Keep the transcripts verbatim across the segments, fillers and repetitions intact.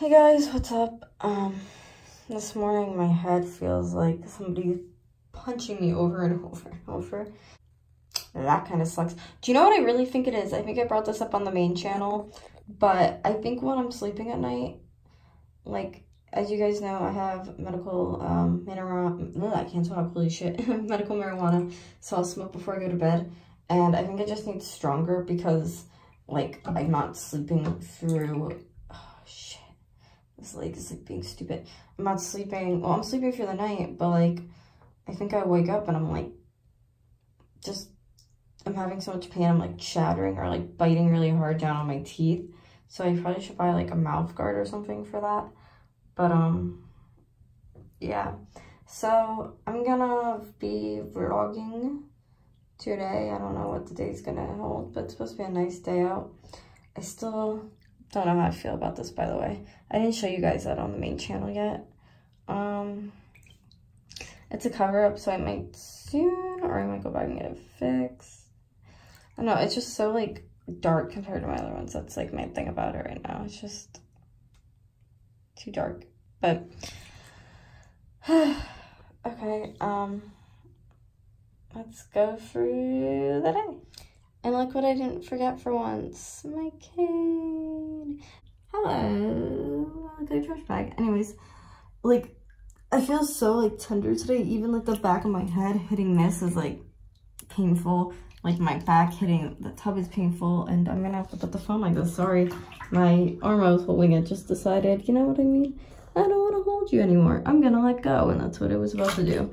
Hey guys, what's up? Um, this morning my head feels like somebody punching me over and over and over. That kind of sucks. Do you know what I really think it is? I think I brought this up on the main channel, but I think when I'm sleeping at night, like, as you guys know, I have medical, um, marijuana, I can't talk, holy shit, medical marijuana, so I'll smoke before I go to bed, and I think I just need stronger because, like, I'm not sleeping through, oh, shit. This leg is, like, being stupid. I'm not sleeping, well, I'm sleeping through the night, but, like, I think I wake up and I'm, like, just, I'm having so much pain, I'm, like, chattering or, like, biting really hard down on my teeth. So I probably should buy, like, a mouth guard or something for that. But, um, yeah. So I'm gonna be vlogging today. I don't know what the day's gonna hold, but it's supposed to be a nice day out. I still don't know how I feel about this, by the way. I didn't show you guys that on the main channel yet. Um, it's a cover-up, so I might soon, or I might go back and get it fixed. I don't know, it's just so, like, dark compared to my other ones. That's, like, my thing about it right now. It's just too dark. But, okay, um, let's go through the day. And look what I didn't forget for once. My cane. Hello. Look at the trash bag. Anyways, like, I feel so, like, tender today. Even, like, the back of my head hitting this is, like, painful. Like, my back hitting the tub is painful. And I'm gonna have to put the phone like this. Sorry. My arm I was holding it just decided, you know what I mean? I don't want to hold you anymore. I'm gonna let go. And that's what it was about to do.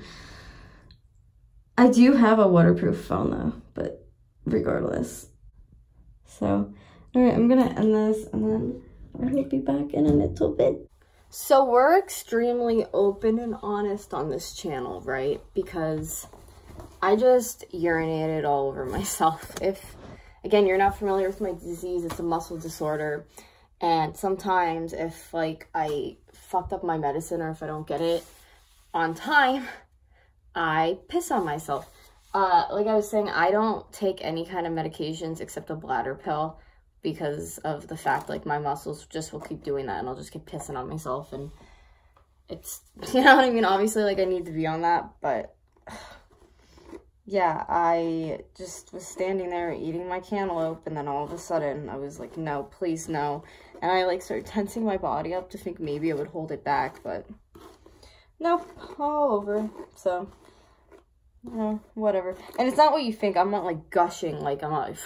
I do have a waterproof phone, though. But regardless. So, alright, I'm gonna end this and then I will be back in a little bit. So we're extremely open and honest on this channel, right? Because I just urinated all over myself. If, again, you're not familiar with my disease, it's a muscle disorder. And sometimes if, like, I fucked up my medicine or if I don't get it on time, I piss on myself. Uh, like I was saying, I don't take any kind of medications except a bladder pill because of the fact, like, my muscles just will keep doing that and I'll just keep pissing on myself and it's, you know what I mean? Obviously, like, I need to be on that, but yeah, I just was standing there eating my cantaloupe and then all of a sudden I was like, no, please, no. And I, like, started tensing my body up to think maybe it would hold it back, but nope, all over, so Uh, whatever. And it's not what you think. I'm not, like, gushing, like, I'm not, like,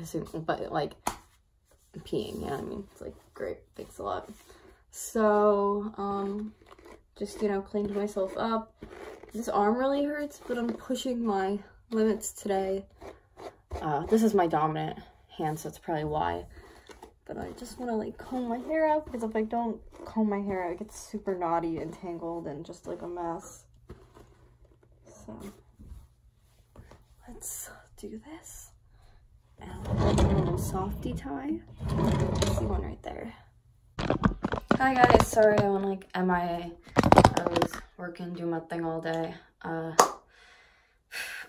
pissing, but, like, I'm peeing, you know what I mean? It's, like, great. Thanks a lot. So, um, just, you know, cleaned myself up. This arm really hurts, but I'm pushing my limits today. Uh, this is my dominant hand, so it's probably why. But I just want to, like, comb my hair out, because if I don't comb my hair out, it gets super knotty and tangled and just, like, a mess. So let's do this. And a little softy tie. See one right there. Hi guys, sorry I went, like, M I A. I was working, doing my thing all day. Uh,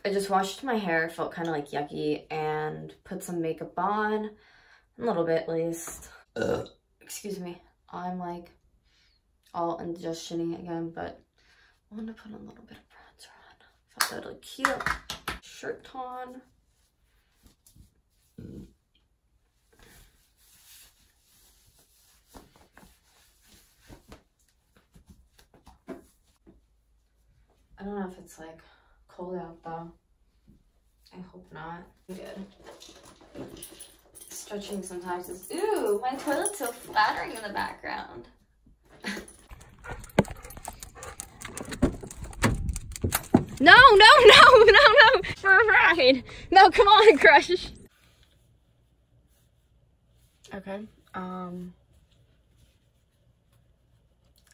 I just washed my hair, felt kind of, like, yucky, and put some makeup on. A little bit, at least. Ugh. Excuse me. I'm, like, all indigestioning again, but I'm gonna put a little bit of bronzer on. I thought that'd look cute. Shirt on. I don't know if it's, like, cold out though. I hope not. I'm good. Stretching sometimes is. Ooh, my toilet's so flattering in the background. No, no, no, no, no, for a ride. No, come on, Crush. Okay, um,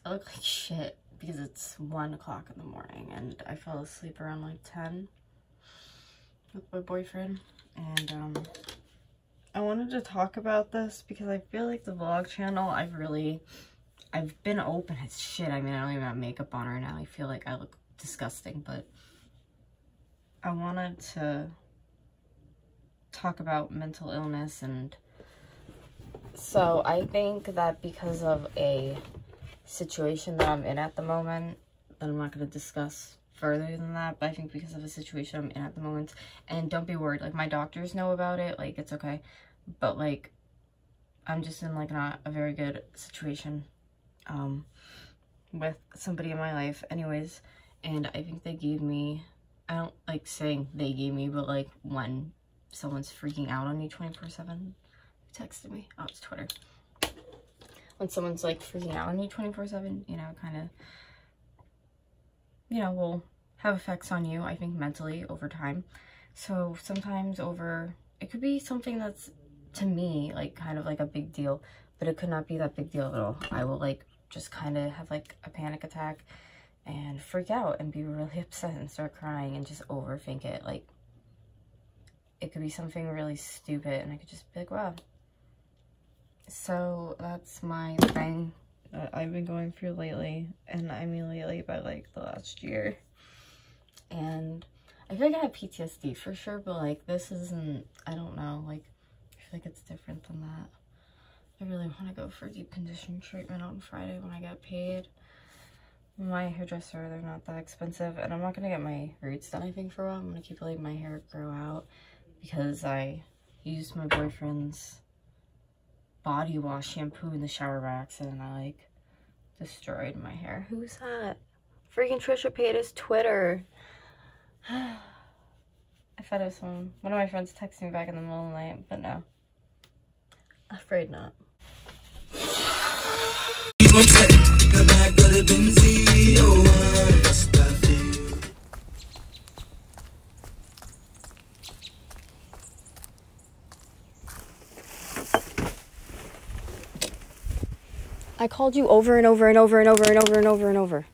I look like shit because it's one o'clock in the morning and I fell asleep around, like, ten with my boyfriend. And, um, I wanted to talk about this because I feel like the vlog channel, I've really, I've been open as shit. I mean, I don't even have makeup on right now. I feel like I look disgusting, but I wanted to talk about mental illness and So I think that because of a situation that I'm in at the moment, that I'm not going to discuss further than that, but I think because of the situation I'm in at the moment, and don't be worried, like, my doctors know about it, like, it's okay, but, like, I'm just in, like, not a very good situation, um, with somebody in my life, anyways, and I think they gave me, I don't like saying they gave me, but, like, when someone's freaking out on you twenty-four seven, texted me. Oh, it's Twitter. When someone's like freaking out on you twenty-four seven, you know, kind of, you know, will have effects on you, I think, mentally over time. So sometimes over, it could be something that's, to me, like, kind of like a big deal, but it could not be that big deal at all. I will, like, just kind of have, like, a panic attack and freak out and be really upset and start crying and just overthink it. Like, it could be something really stupid and I could just be like, wow. So that's my thing that I've been going through lately, and I mean lately by like the last year, and I feel like I have P T S D for sure, but like this isn't, I don't know, like I feel like it's different than that. I really want to go for deep conditioning treatment on Friday when I get paid. My hairdresser, they're not that expensive, and I'm not going to get my roots done, I think, for a while. I'm going to keep letting my hair grow out because I used my boyfriend's body wash shampoo in the shower by accident, and I like destroyed my hair. Who's that? Freaking Trisha Paytas Twitter. I thought it was someone, one of my friends texted me back in the middle of the night, but no, afraid not. I called you over and over and over and over and over and over and over.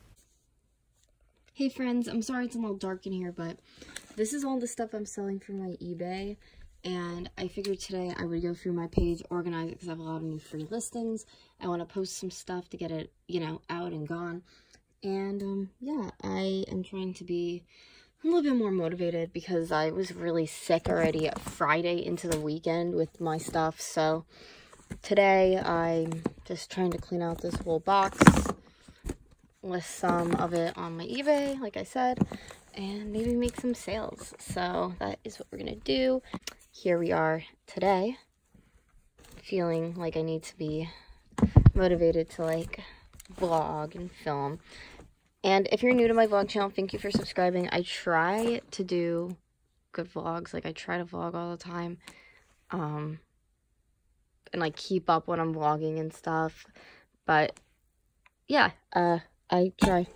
Hey friends, I'm sorry it's a little dark in here, but this is all the stuff I'm selling from my eBay, and I figured today I would go through my page, organize it, because I have a lot of new free listings. I want to post some stuff to get it, you know, out and gone. And, um, yeah, I am trying to be a little bit more motivated because I was really sick already Friday into the weekend with my stuff, so today I'm just trying to clean out this whole box with some of it on my eBay, like I said, and maybe make some sales. So that is what we're gonna do. Here we are today, feeling like I need to be motivated to like vlog and film. And if you're new to my vlog channel, thank you for subscribing. I try to do good vlogs, like I try to vlog all the time. Um, and like keep up when I'm vlogging and stuff, but yeah, uh I try.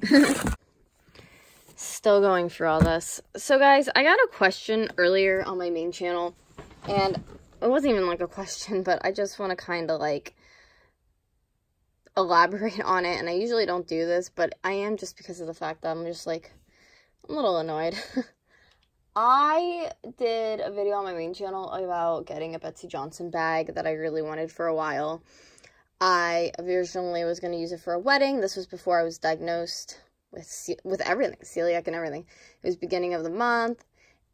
Still going through all this. So guys, I got a question earlier on my main channel, and it wasn't even like a question, but I just want to kind of like elaborate on it, and I usually don't do this, but I am, just because of the fact that I'm just like a little annoyed. I did a video on my main channel about getting a Betsy Johnson bag that I really wanted for a while. I originally was going to use it for a wedding. This was before I was diagnosed with with everything, celiac and everything. It was beginning of the month,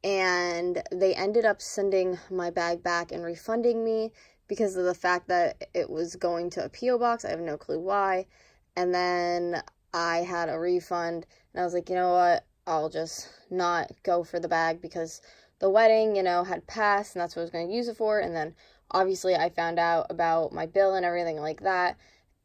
and they ended up sending my bag back and refunding me because of the fact that it was going to a P O box. I have no clue why. And then I had a refund, and I was like, you know what? I'll just not go for the bag because the wedding, you know, had passed, and that's what I was going to use it for. And then obviously I found out about my bill and everything like that.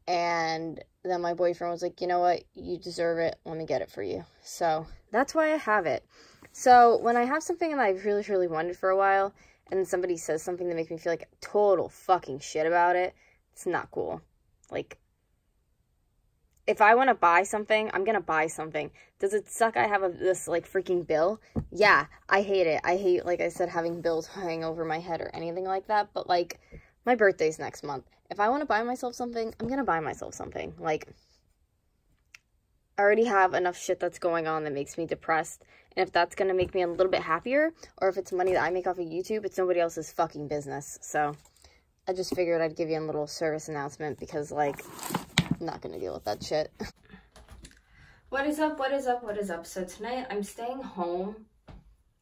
And then my boyfriend was like, you know what, you deserve it. Let me get it for you. So that's why I have it. So when I have something that I've really, really wanted for a while, and then somebody says something that makes me feel like total fucking shit about it, it's not cool. Like, if I want to buy something, I'm going to buy something. Does it suck I have a, this, like, freaking bill? Yeah, I hate it. I hate, like I said, having bills hanging over my head or anything like that. But, like, my birthday's next month. If I want to buy myself something, I'm going to buy myself something. Like, I already have enough shit that's going on that makes me depressed. And if that's going to make me a little bit happier, or if it's money that I make off of YouTube, it's nobody else's fucking business. So, I just figured I'd give you a little service announcement because, like, I'm not gonna deal with that shit. What is up, what is up, what is up? So tonight I'm staying home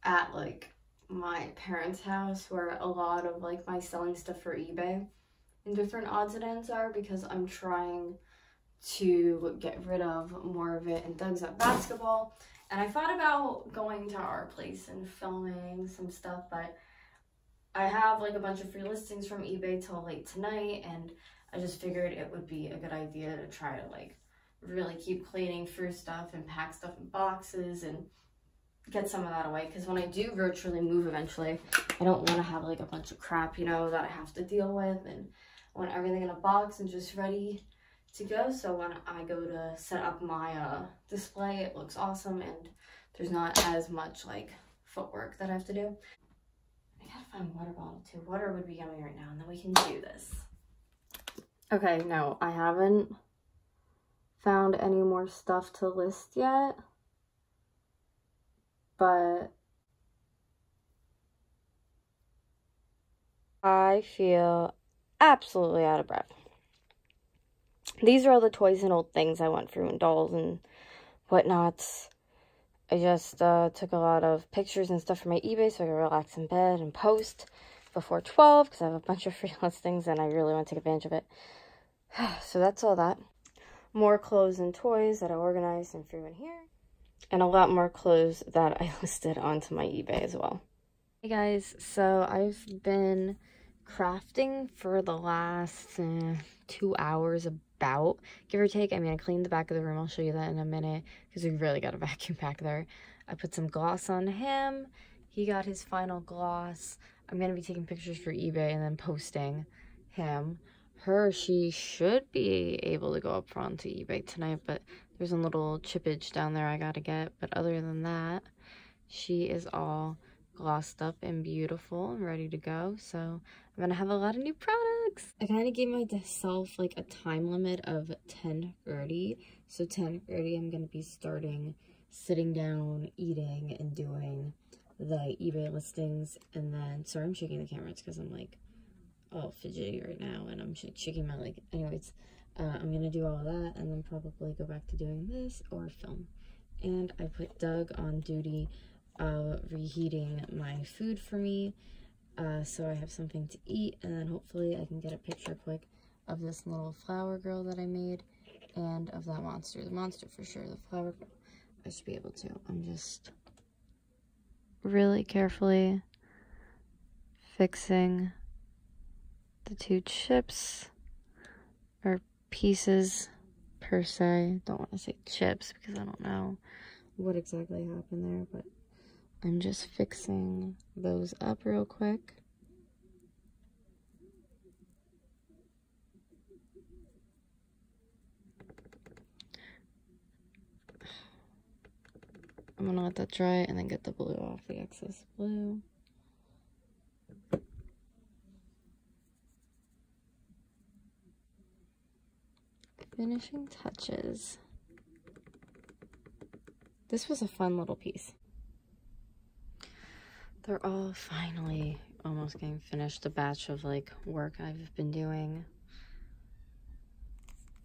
at like my parents' house, where a lot of like my selling stuff for eBay different odds and ends are, because I'm trying to get rid of more of it in Thugs Up Basketball. And I thought about going to our place and filming some stuff, but I have like a bunch of free listings from eBay till late tonight, and I just figured it would be a good idea to try to like really keep cleaning through stuff and pack stuff in boxes and get some of that away, because when I do virtually move eventually, I don't want to have like a bunch of crap, you know, that I have to deal with, and I want everything in a box and just ready to go, so when I go to set up my uh, display, it looks awesome and there's not as much like footwork that I have to do. I gotta find water bottle too. Water would be yummy right now, and then we can do this. Okay, no, I haven't found any more stuff to list yet, but I feel absolutely out of breath. These are all the toys and old things I went through, and dolls and whatnots. I just uh, took a lot of pictures and stuff from my eBay so I could relax in bed and post before twelve, because I have a bunch of free listings and I really want to take advantage of it. So that's all that. More clothes and toys that I organized and threw in here. And a lot more clothes that I listed onto my eBay as well. Hey guys, so I've been crafting for the last uh, two hours about, give or take. I mean, I cleaned the back of the room. I'll show you that in a minute, because we really got a vacuum back there. I put some gloss on him. He got his final gloss. I'm going to be taking pictures for eBay and then posting him. Her, she should be able to go up onto eBay tonight, but there's a little chippage down there I gotta get. But other than that, she is all glossed up and beautiful and ready to go. So I'm gonna have a lot of new products. I kind of gave myself like a time limit of ten thirty. So ten thirty, I'm gonna be starting sitting down, eating, and doing the eBay listings. And then, sorry, I'm shaking the camera. It's because I'm like all fidgety right now and I'm sh shaking my leg. Anyways, uh, I'm gonna do all of that and then probably go back to doing this or film. And I put Doug on duty uh, reheating my food for me, uh, so I have something to eat, and then hopefully I can get a picture quick of this little flower girl that I made and of that monster. The monster for sure, the flower girl I should be able to. I'm just really carefully fixing the two chips, or pieces per se. Don't want to say chips because I don't know what exactly happened there, but I'm just fixing those up real quick. I'm gonna let that dry and then get the blue off, the excess blue. Finishing touches. This was a fun little piece. They're all finally almost getting finished. The batch of like work I've been doing.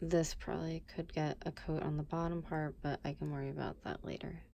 This probably could get a coat on the bottom part, but I can worry about that later.